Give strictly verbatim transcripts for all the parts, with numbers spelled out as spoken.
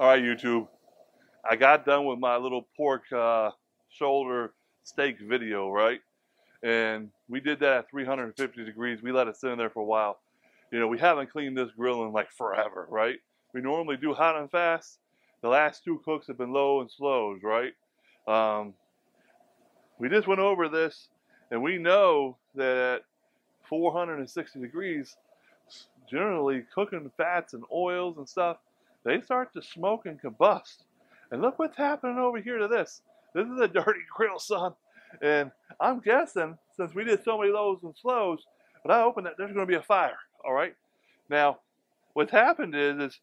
All right, YouTube. I got done with my little pork uh, shoulder steak video, right? And we did that at three hundred fifty degrees. We let it sit in there for a while. You know, we haven't cleaned this grill in like forever, right? We normally do hot and fast. The last two cooks have been low and slows, right? Um, we just went over this, and we know that at four hundred sixty degrees, generally cooking fats and oils and stuff, they start to smoke and combust. And look what's happening over here to this. This is a dirty grill, son. And I'm guessing, since we did so many lows and slows, when I open that, there's going to be a fire, all right? Now, what's happened is, is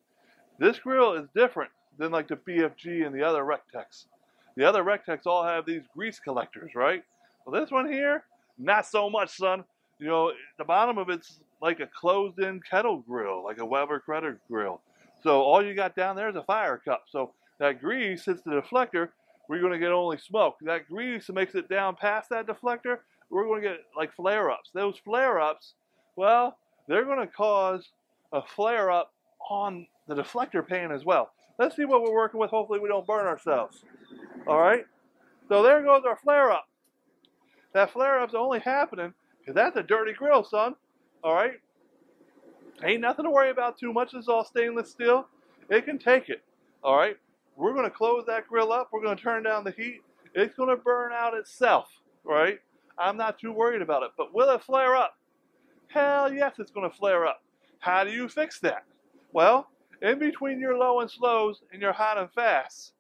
this grill is different than like the B F G and the other Recteqs. The other Recteqs all have these grease collectors, right? Well, this one here, not so much, son. You know, the bottom of it's like a closed-in kettle grill, like a Weber Crutter grill. So all you got down there is a fire cup. So that grease hits the deflector, we're going to get only smoke. That grease makes it down past that deflector, we're going to get like flare-ups. Those flare-ups, well, they're going to cause a flare-up on the deflector pan as well. Let's see what we're working with. Hopefully we don't burn ourselves. All right? So there goes our flare-up. That flare-up's only happening because that's a dirty grill, son. All right? Ain't nothing to worry about too much. It's all stainless steel. It can take it. All right? We're going to close that grill up. We're going to turn down the heat. It's going to burn out itself, right? I'm not too worried about it. But will it flare up? Hell yes, it's going to flare up. How do you fix that? Well, in between your low and slows and your hot and fasts,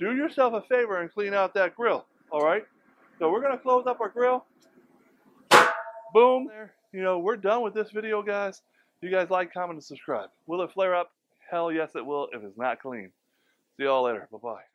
do yourself a favor and clean out that grill, all right? So we're going to close up our grill. Boom. You know, we're done with this video, guys. You guys like, comment, and subscribe. Will it flare up? Hell yes, it will if it's not clean. See y'all later. Bye-bye.